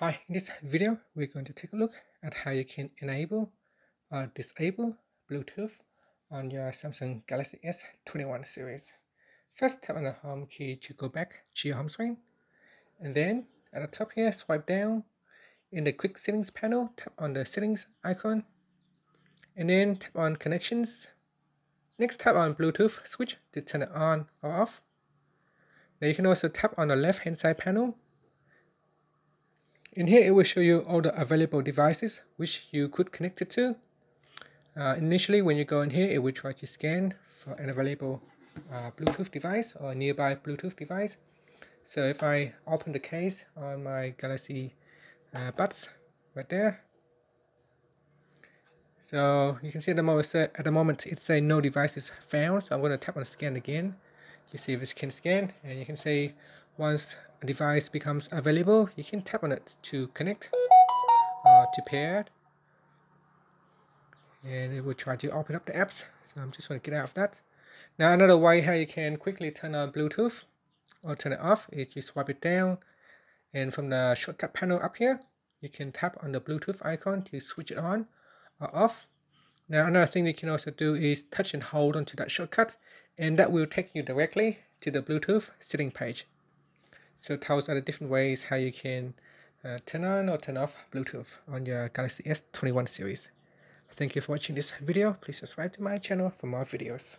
Hi, in this video, we're going to take a look at how you can enable or disable Bluetooth on your Samsung Galaxy S21 series. First, tap on the home key to go back to your home screen. And then, at the top here, swipe down. In the quick settings panel, tap on the settings icon. And then, tap on connections. Next, tap on Bluetooth switch to turn it on or off. Now, you can also tap on the left-hand side panel. In here, it will show you all the available devices which you could connect it to. Initially, when you go in here, it will try to scan for an available Bluetooth device or nearby Bluetooth device. So if I open the case on my Galaxy Buds right there, so you can see at the moment it says no devices found. So I'm going to tap on scan again to see if it can scan, and you can see once a device becomes available, you can tap on it to connect or to pair, and it will try to open up the apps. So I'm just going to get out of that. Now, another way how you can quickly turn on Bluetooth or turn it off is you swipe it down, and from the shortcut panel up here, you can tap on the Bluetooth icon to switch it on or off. Now, another thing you can also do is touch and hold onto that shortcut, and that will take you directly to the Bluetooth setting page. So those are the different ways how you can turn on or turn off Bluetooth on your Galaxy S21 series. Thank you for watching this video. Please subscribe to my channel for more videos.